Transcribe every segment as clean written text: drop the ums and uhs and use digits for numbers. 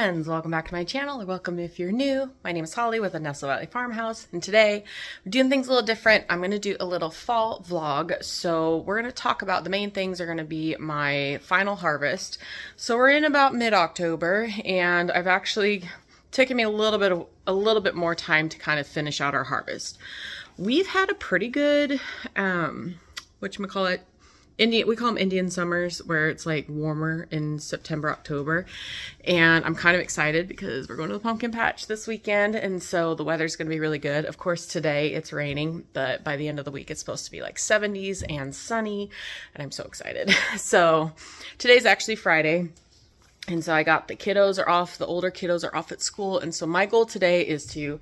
friends, welcome back to my channel, or welcome if you're new. My name is Holly with the Nestled Valley Farmhouse, and today we're doing things a little different. I'm going to do a little fall vlog, so we're going to talk about the main things are going to be my final harvest. So we're in about mid-October, and I've actually taken me a little bit more time to kind of finish out our harvest. We've had a pretty good, whatchamacallit, we call them Indian summers, where it's like warmer in September, October. And I'm kind of excited because we're going to the pumpkin patch this weekend. And so the weather's going to be really good. Of course, today it's raining, but by the end of the week, it's supposed to be like 70s and sunny. And I'm so excited. So today's actually Friday. And so I got the kiddos are off, the older kiddos are off at school. And so my goal today is to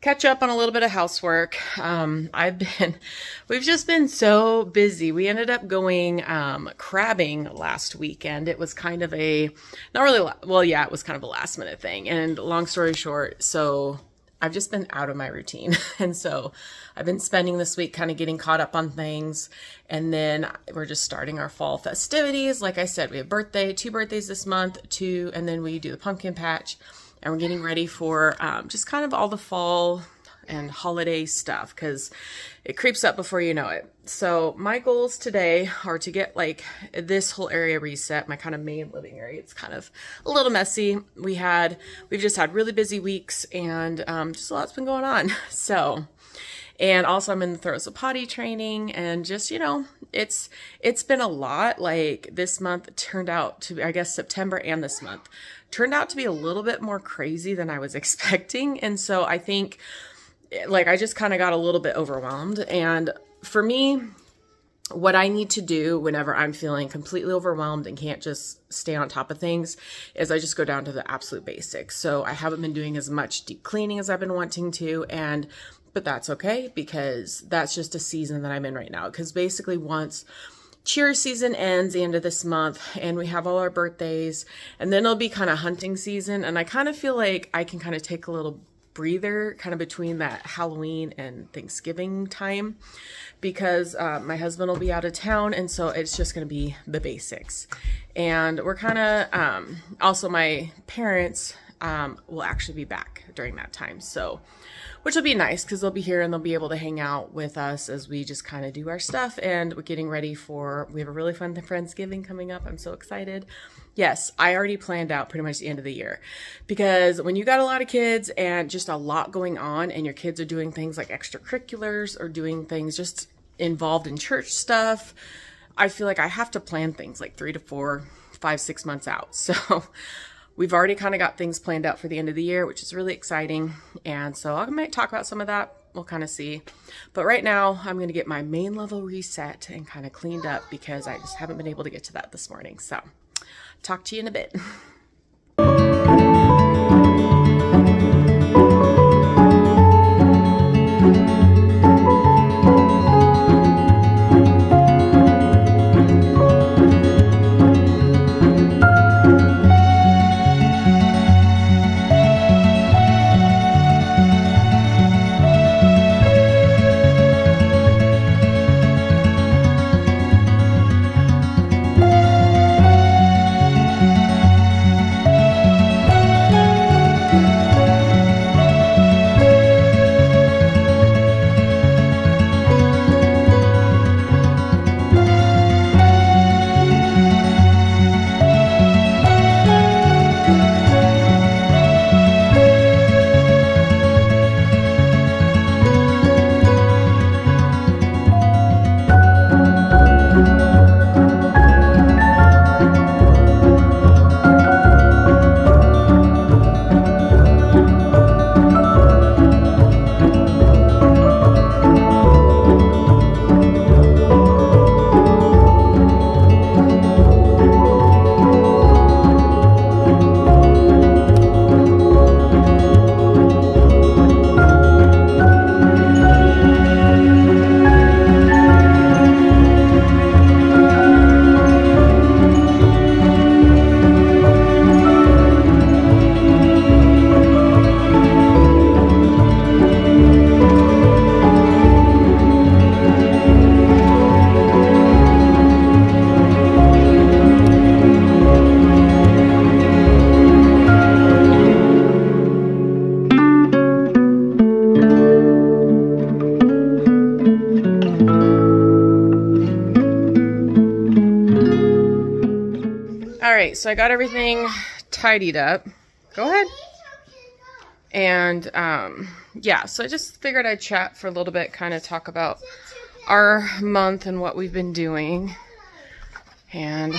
catch up on a little bit of housework. We've just been so busy. We ended up going crabbing last weekend. It was kind of a, not really, well, yeah, it was kind of a last minute thing. And long story short, so I've just been out of my routine. And so I've been spending this week kind of getting caught up on things. And then we're just starting our fall festivities. Like I said, we have two birthdays this month, and then we do the pumpkin patch. And we're getting ready for just kind of all the fall and holiday stuff, because it creeps up before you know it. So my goals today are to get like this whole area reset, my kind of main living area. It's kind of a little messy. We've just had really busy weeks, and just a lot's been going on. So, and also I'm in the throes of potty training, and just, you know, it's been a lot. Like this month turned out to be, I guess September and this month turned out to be a little bit more crazy than I was expecting. And so I think like I just kind of got a little bit overwhelmed. And for me, what I need to do whenever I'm feeling completely overwhelmed and can't just stay on top of things is I just go down to the absolute basics. So I haven't been doing as much deep cleaning as I've been wanting to, but that's okay, because that's just a season that I'm in right now. Because basically once cheer season ends the end of this month, and we have all our birthdays, and then it'll be kind of hunting season. And I kind of feel like I can kind of take a little breather kind of between that Halloween and Thanksgiving time, because my husband will be out of town, and so it's just going to be the basics. And we're kind of also my parents will actually be back during that time, so which will be nice, because they'll be here and they'll be able to hang out with us as we just kind of do our stuff. And we're getting ready for, we have a really fun Friendsgiving coming up. I'm so excited. Yes, I already planned out pretty much the end of the year, because when you got a lot of kids and just a lot going on, and your kids are doing things like extracurriculars or doing things just involved in church stuff, I feel like I have to plan things like 3 to 4, 5, 6 months out. So we've already kind of got things planned out for the end of the year, which is really exciting. And so I might talk about some of that. We'll kind of see. But right now I'm going to get my main level reset and kind of cleaned up, because I just haven't been able to get to that this morning. So talk to you in a bit. right, so I got everything tidied up. Go ahead. And yeah, so I just figured I'd chat for a little bit, kind of talk about our month and what we've been doing. And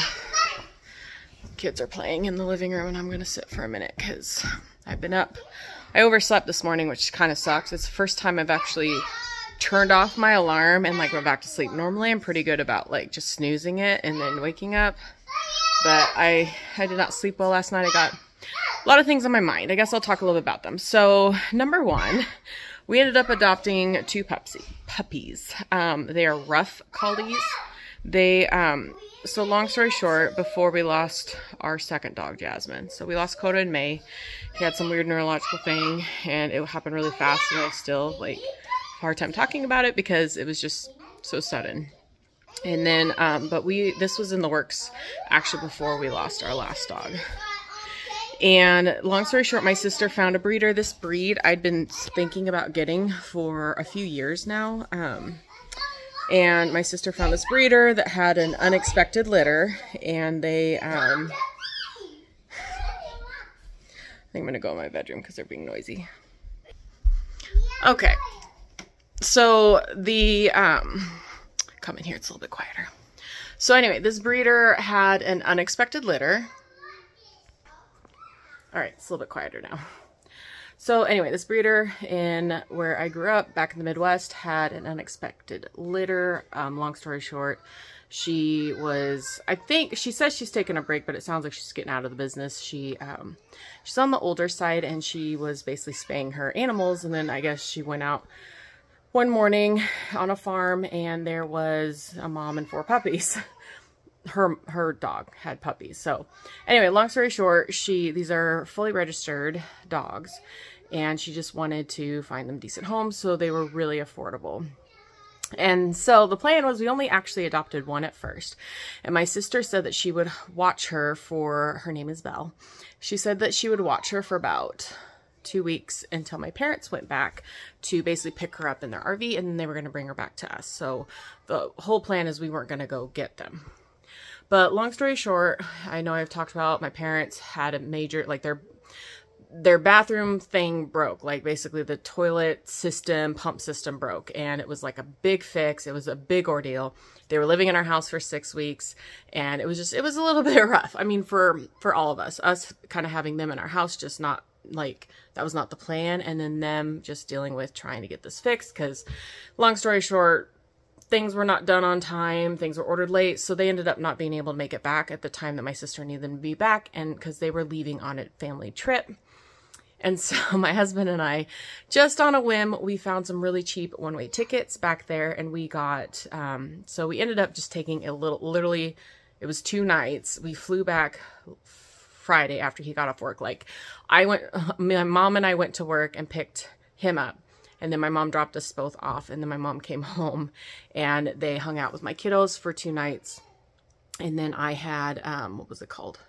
kids are playing in the living room, and I'm going to sit for a minute because I've been up. I overslept this morning, which kind of sucks. It's the first time I've actually turned off my alarm and like went back to sleep. Normally I'm pretty good about like just snoozing it and then waking up, but I did not sleep well last night. I got a lot of things on my mind. I guess I'll talk a little bit about them. So number one, we ended up adopting two puppies. They are rough collies. They, so long story short, before we lost our second dog, Jasmine. So we lost Coda in May. He had some weird neurological thing and it happened really fast, and I still like hard time talking about it because it was just so sudden. And then, but this was in the works actually before we lost our last dog. And long story short, my sister found a breeder. This breed I'd been thinking about getting for a few years now. And my sister found this breeder that had an unexpected litter, and they, I think I'm gonna go in my bedroom because they're being noisy. Okay, so the, come in here, it's a little bit quieter. So anyway, this breeder had an unexpected litter. All right, it's a little bit quieter now. So anyway, this breeder in where I grew up back in the Midwest had an unexpected litter. Long story short, she was, I think she says she's taking a break, but it sounds like she's getting out of the business. She's on the older side, and she was basically spaying her animals. And then I guess she went out one morning on a farm, and there was a mom and four puppies. Her dog had puppies. So anyway, long story short, these are fully registered dogs, and she just wanted to find them decent homes, so they were really affordable. And so the plan was, we only actually adopted one at first, and my sister said that she would watch her for, her name is Belle. She said that she would watch her for about 2 weeks until my parents went back to basically pick her up in their RV, and then they were going to bring her back to us. So the whole plan is we weren't going to go get them. But long story short, I know I've talked about my parents had a major, like their bathroom thing broke, like basically the toilet system, pump system broke. And it was like a big fix. It was a big ordeal. They were living in our house for 6 weeks, and it was a little bit rough. I mean, for all of us kind of having them in our house, just not like, that was not the plan. And then them just dealing with trying to get this fixed, because long story short, things were not done on time. Things were ordered late. So they ended up not being able to make it back at the time that my sister needed them to be back, and because they were leaving on a family trip. And so my husband and I, just on a whim, we found some really cheap one-way tickets back there, and we got, so we ended up just taking a little, literally, it was 2 nights. We flew back Friday after he got off work. Like my mom and I went to work and picked him up. And then my mom dropped us both off, and then my mom came home, and they hung out with my kiddos for 2 nights. And then I had, what was it called?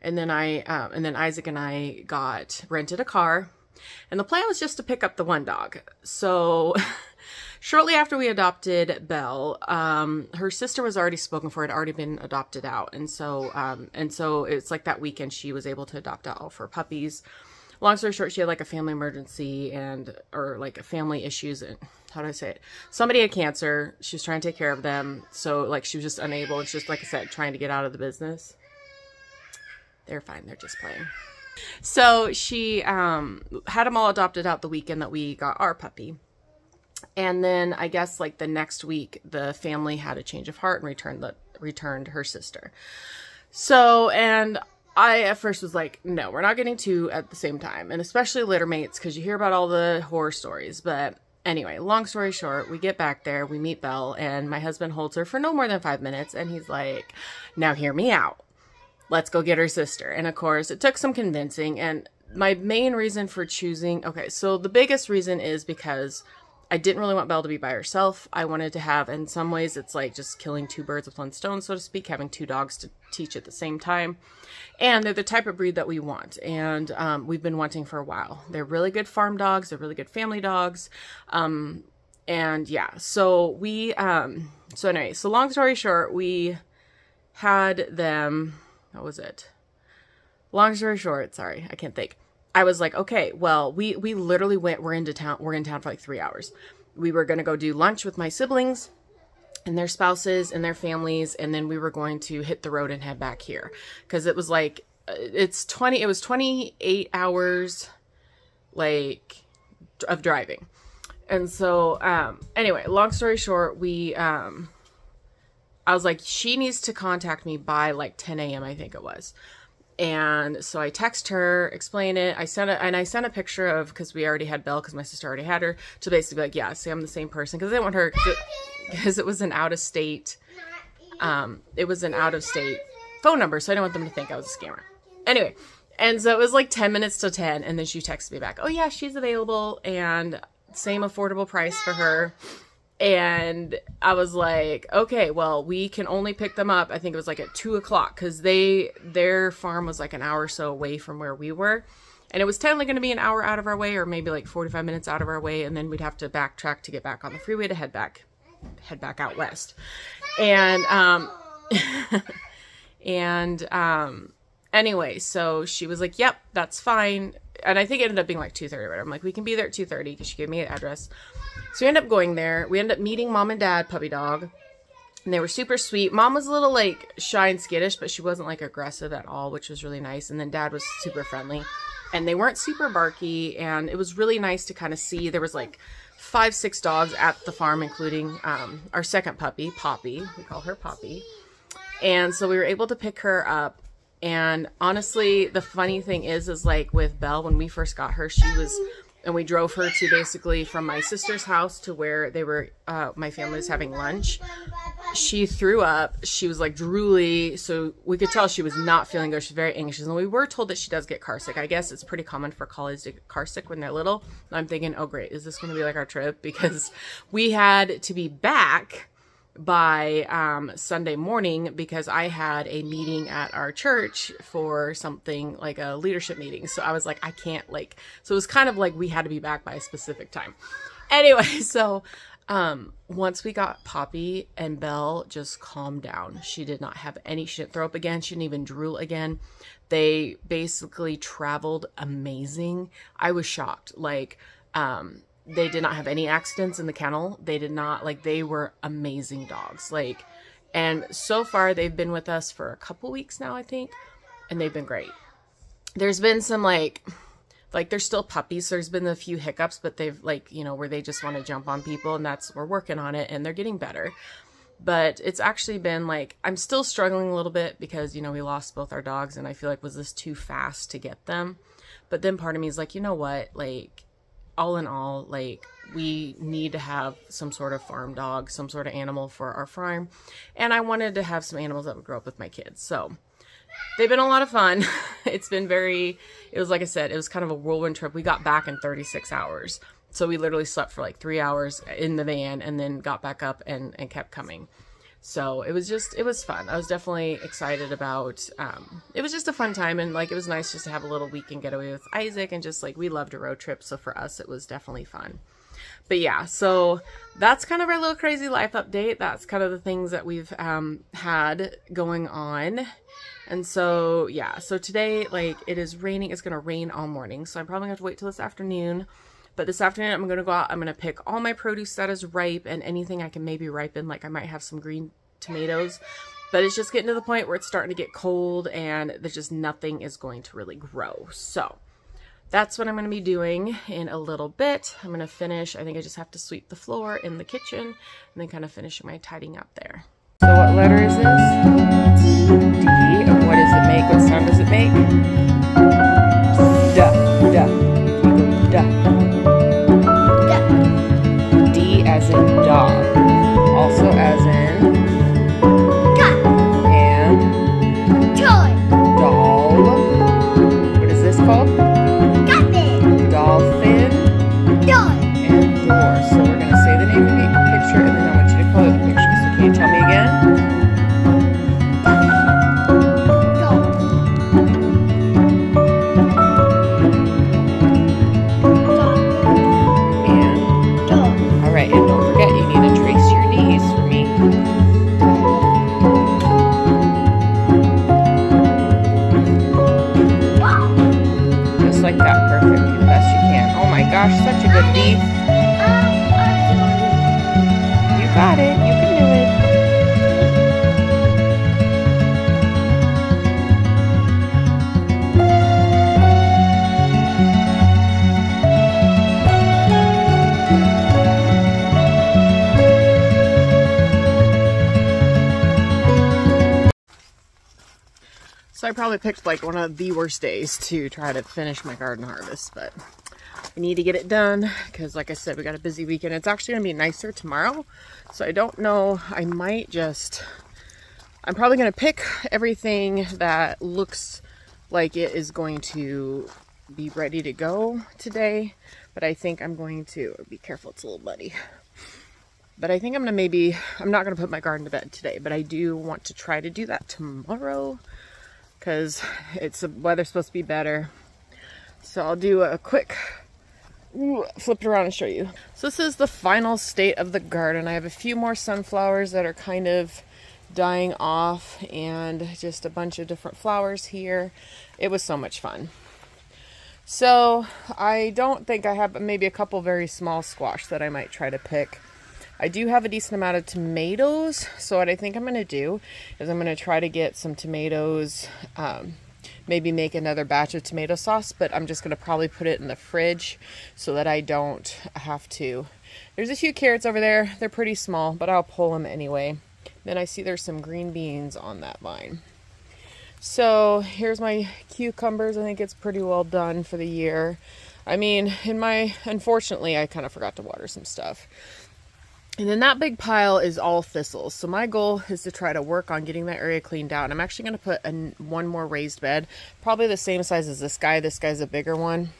And then I Isaac and I rented a car, and the plan was just to pick up the one dog. So shortly after we adopted Belle, her sister was already spoken for, had already been adopted out. And so it's like that weekend she was able to adopt out all of her puppies. Long story short, she had like a family emergency or like family issues. And how do I say it? Somebody had cancer. She was trying to take care of them. So like, she was just unable. It's just, like I said, trying to get out of the business. They're fine. They're just playing. So she, had them all adopted out the weekend that we got our puppy. And then I guess like the next week, the family had a change of heart and returned her sister. So, and I at first was like, no, we're not getting two at the same time, and especially littermates, because you hear about all the horror stories. But anyway, long story short, we get back there, we meet Belle, and my husband holds her for no more than 5 minutes, and he's like, now hear me out. Let's go get her sister. And of course, it took some convincing, and my main reason for choosing, okay, so the biggest reason is because I didn't really want Belle to be by herself. I wanted to have, in some ways, it's like just killing two birds with one stone, so to speak, having two dogs to teach at the same time. And they're the type of breed that we want, and we've been wanting for a while. They're really good farm dogs. They're really good family dogs. And yeah, so we, so anyway, so long story short, we had them, That was it. Long story short, sorry, I can't think. I was like, okay, well, we literally went, we're in town for like 3 hours. We were going to go do lunch with my siblings and their spouses and their families. And then we were going to hit the road and head back here. Cause it was like, it was 28 hours like of driving. And so, anyway, long story short, we, I was like, she needs to contact me by like 10 a.m. I think it was. And so I text her, explain it. I sent a picture of, cause we already had Belle, cause my sister already had her, to basically be like, yeah, see, I'm the same person. Cause I didn't want her, cause it was an out of state, it was an out of state phone number. So I didn't want them to think I was a scammer anyway. And so it was like 10 minutes to 10. And then she texted me back. Oh yeah, she's available and same affordable price for her. And I was like, okay, well, we can only pick them up. I think it was like at 2 o'clock because their farm was like an hour or so away from where we were. And it was technically going to be an hour out of our way or maybe like 45 minutes out of our way. And then we'd have to backtrack to get back on the freeway to head back out west. And, anyway, so she was like, yep, that's fine. And I think it ended up being like 2:30, right? I'm like, we can be there at 2:30 because she gave me an address. So we ended up going there. We ended up meeting Mom and Dad, Puppy Dog, and they were super sweet. Mom was a little like shy and skittish, but she wasn't like aggressive at all, which was really nice. And then Dad was super friendly and they weren't super barky. And it was really nice to kind of see. There was like 5, 6 dogs at the farm, including our second puppy, Poppy. We call her Poppy. And so we were able to pick her up. And honestly, the funny thing is like with Belle, when we first got her, she was, and we drove her to basically from my sister's house to where they were, my family was having lunch. She threw up. She was like drooly. So we could tell she was not feeling good. She's very anxious. And we were told that she does get car sick. I guess it's pretty common for collies to get car sick when they're little. And I'm thinking, oh great, is this going to be like our trip? Because we had to be back by Sunday morning because I had a meeting at our church for something like a leadership meeting. So I was like, I can't like, so it was kind of like we had to be back by a specific time. Anyway, so once we got Poppy and Belle just calmed down. She did not have any, she didn't throw up again. She didn't even drool again. They basically traveled amazing. I was shocked. Like, they did not have any accidents in the kennel. They did not, like, they were amazing dogs. Like, and so far they've been with us for a couple weeks now, I think, and they've been great. There's been some like they're still puppies. So there's been a few hiccups, but they've like, you know, where they just want to jump on people, and that's, we're working on it and they're getting better. But it's actually been like, I'm still struggling a little bit because, you know, we lost both our dogs and I feel like, was this too fast to get them? But then part of me is like, you know what? Like, all in all, like, we need to have some sort of farm dog, some sort of animal for our farm. And I wanted to have some animals that would grow up with my kids. So they've been a lot of fun. It's been very, it was, like I said, it was kind of a whirlwind trip. We got back in 36 hours. So we literally slept for like 3 hours in the van and then got back up and kept coming. So it was just, it was fun. I was definitely excited about, it was just a fun time. And like, it was nice just to have a little weekend getaway with Isaac, and just like, we loved a road trip. So for us, it was definitely fun. But yeah, so that's kind of our little crazy life update. That's kind of the things that we've, had going on. And so, yeah, so today, like, it is raining. It's going to rain all morning. So I'm probably gonna have to wait till this afternoon. But this afternoon, I'm going to go out, I'm going to pick all my produce that is ripe and anything I can maybe ripen. Like, I might have some green tomatoes, but it's just getting to the point where it's starting to get cold and there's just nothing is going to really grow. So that's what I'm going to be doing in a little bit. I'm going to finish, I think I just have to sweep the floor in the kitchen and then kind of finish my tidying up there. So what letter is this? D. And what does it make? What sound does it make? Duh, duh, duh. As in dog, also as in cat, and toy, doll, what is this called? Dolphin, dolphin, door, and door. So we're going to say the name of the picture, and then I want you to color the picture. So can you tell me again? And don't forget, you need to trace your knees for me. got it. You can do it. So I probably picked like one of the worst days to try to finish my garden harvest, but I need to get it done because like I said, we got a busy weekend. It's actually gonna be nicer tomorrow. So I don't know, I might just, I'm probably gonna pick everything that looks like it is going to be ready to go today. But I think I'm going to, be careful, it's a little muddy. But I think I'm gonna maybe, I'm not gonna put my garden to bed today, but I do want to try to do that tomorrow. Because it's the weather's supposed to be better. So I'll do a quick flip it around and show you. So this is the final state of the garden. I have a few more sunflowers that are kind of dying off and just a bunch of different flowers here. It was so much fun. So I don't think I have maybe a couple very small squash that I might try to pick. I do have a decent amount of tomatoes, so what I think I'm going to do is I'm going to try to get some tomatoes, maybe make another batch of tomato sauce, but I'm just going to probably put it in the fridge so that I don't have to. There's a few carrots over there. They're pretty small, but I'll pull them anyway. Then I see there's some green beans on that vine. So here's my cucumbers. I think it's pretty well done for the year. I mean, unfortunately, I kind of forgot to water some stuff. And then that big pile is all thistles. So my goal is to try to work on getting that area cleaned out. And I'm actually going to put one more raised bed, probably the same size as this guy. This guy's a bigger one.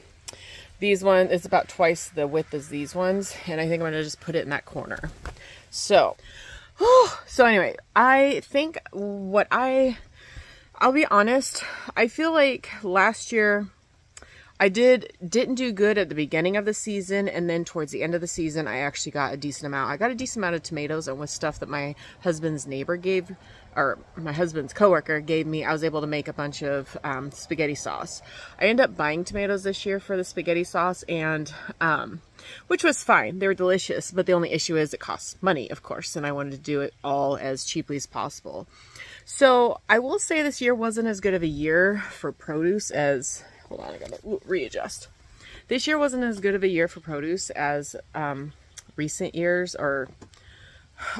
These one, it's about twice the width as these ones. And I think I'm going to just put it in that corner. So anyway, I think what I'll be honest, I feel like last year, I didn't do good at the beginning of the season, and then towards the end of the season, I actually got a decent amount. I got a decent amount of tomatoes, and with stuff that my husband's neighbor gave, or my husband's coworker gave me, I was able to make a bunch of spaghetti sauce. I ended up buying tomatoes this year for the spaghetti sauce, and which was fine. They were delicious, but the only issue is it costs money, of course, and I wanted to do it all as cheaply as possible. So I will say this year wasn't as good of a year for produce as... Hold on, I gotta readjust. This year wasn't as good of a year for produce as recent years, or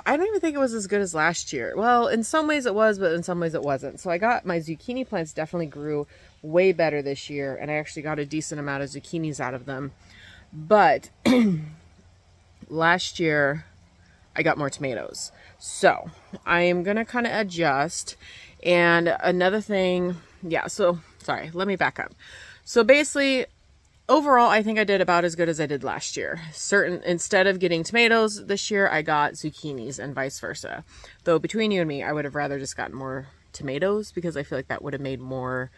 I don't even think it was as good as last year. Well, in some ways it was, but in some ways it wasn't. So I got my zucchini plants definitely grew way better this year, and I actually got a decent amount of zucchinis out of them. But last year I got more tomatoes. So I am gonna kind of adjust. And another thing, yeah, so... Sorry, let me back up. So basically, overall, I think I did about as good as I did last year. Instead of getting tomatoes this year, I got zucchinis and vice versa. Though between you and me, I would have rather just gotten more tomatoes because I feel like that would have made more,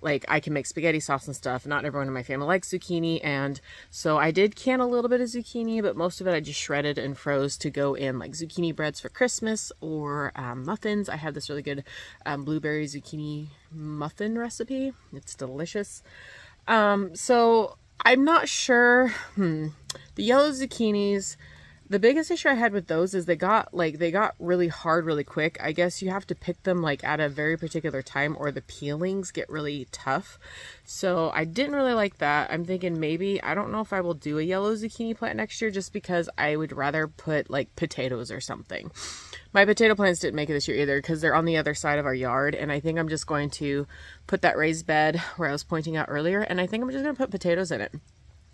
like I can make spaghetti sauce and stuff. Not everyone in my family likes zucchini. And so I did can a little bit of zucchini, but most of it I just shredded and froze to go in like zucchini breads for Christmas or muffins. I have this really good blueberry zucchini muffin recipe. It's delicious. So I'm not sure. The yellow zucchinis, the biggest issue I had with those is they got really hard really quick. I guess you have to pick them like at a very particular time or the peelings get really tough. So I didn't really like that. I'm thinking maybe, I don't know if I will do a yellow zucchini plant next year just because I would rather put like potatoes or something. My potato plants didn't make it this year either because they're on the other side of our yard. And I think I'm just going to put that raised bed where I was pointing out earlier. And I think I'm just going to put potatoes in it.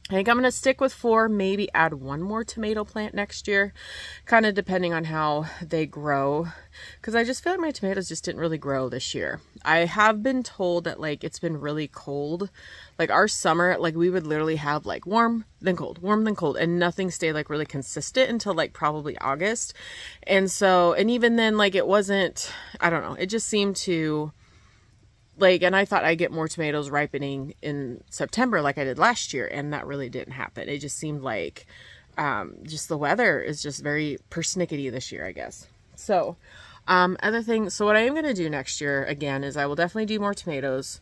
I think I'm going to stick with 4, maybe add one more tomato plant next year, kind of depending on how they grow. Because I just feel like my tomatoes just didn't really grow this year. I have been told that like it's been really cold. Like our summer, like we would literally have like warm then cold, and nothing stayed like really consistent until like probably August. And so, and even then like it wasn't, I don't know, it just seemed to... Like, and I thought I'd get more tomatoes ripening in September like I did last year, and that really didn't happen. It just seemed like just the weather is just very persnickety this year, I guess. So other thing, so what I am going to do next year, again, is I will definitely do more tomatoes.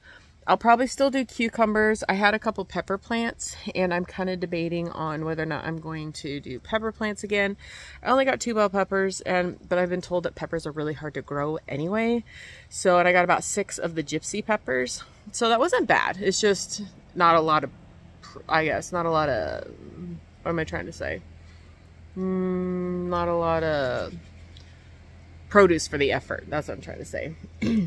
I'll probably still do cucumbers. I had a couple pepper plants, and I'm kind of debating on whether or not I'm going to do pepper plants again. I only got 2 bell peppers, but I've been told that peppers are really hard to grow anyway. So, and I got about 6 of the gypsy peppers. So that wasn't bad. It's just not a lot of, I guess, not a lot of, what am I trying to say? Not a lot of produce for the effort. That's what I'm trying to say.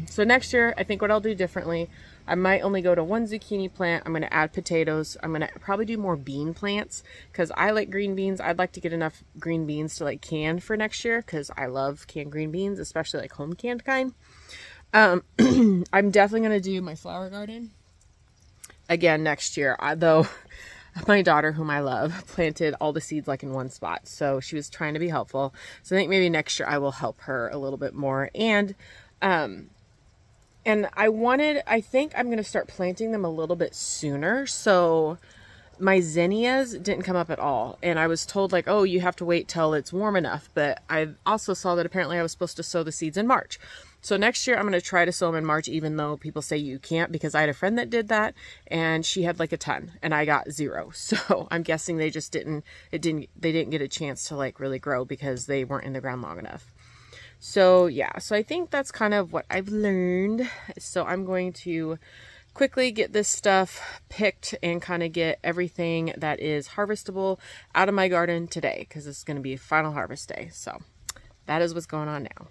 So next year, I think what I'll do differently, I might only go to 1 zucchini plant. I'm going to add potatoes. I'm going to probably do more bean plants because I like green beans. I'd like to get enough green beans to like can for next year because I love canned green beans, especially like home canned kind. I'm definitely going to do my flower garden again next year, though. My daughter, whom I love, planted all the seeds like in one spot. So she was trying to be helpful. So I think maybe next year I will help her a little bit more. And I think I'm going to start planting them a little bit sooner. So my zinnias didn't come up at all. And I was told like, oh, you have to wait till it's warm enough. But I also saw that apparently I was supposed to sow the seeds in March. So next year I'm going to try to sow them in March, even though people say you can't, because I had a friend that did that and she had like a ton and I got 0. So I'm guessing they just didn't get a chance to like really grow because they weren't in the ground long enough. So yeah, so I think that's kind of what I've learned. So I'm going to quickly get this stuff picked and kind of get everything that is harvestable out of my garden today, because it's going to be final harvest day. So that is what's going on now.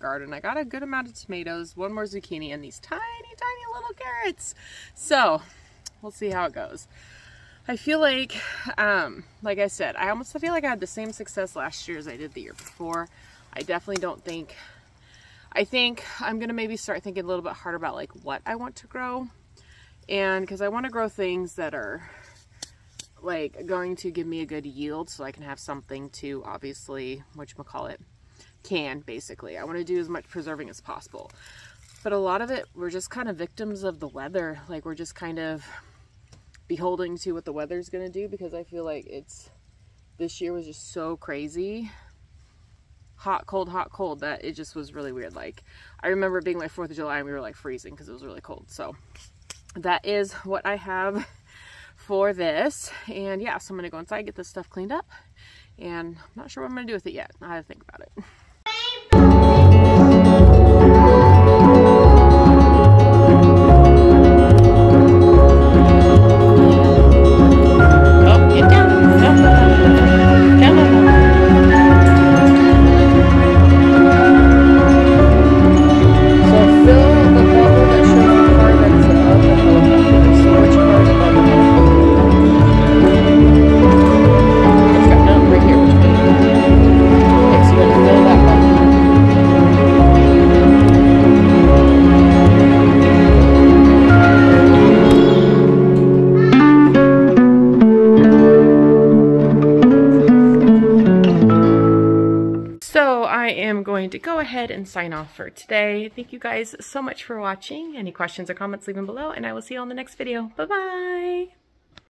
Garden. I got a good amount of tomatoes, 1 more zucchini, and these tiny, tiny little carrots. So we'll see how it goes. I feel like I said, I almost feel like I had the same success last year as I did the year before. I definitely don't think, I think I'm going to maybe start thinking a little bit harder about like what I want to grow. And because I want to grow things that are like going to give me a good yield so I can have something to obviously, whatchamacallit, can basically. I want to do as much preserving as possible, but a lot of it we're just kind of victims of the weather. Like we're just kind of beholden to what the weather's going to do, because I feel like this year was just so crazy, hot cold, that it just was really weird. Like I remember being like 4th of July and we were like freezing because it was really cold. So that is what I have for this. And yeah, so I'm gonna go inside, get this stuff cleaned up, and I'm not sure what I'm gonna do with it yet. I have to think about it. Go ahead and sign off for today. Thank you guys so much for watching. Any questions or comments, leave them below, and I will see you on the next video. Bye-bye.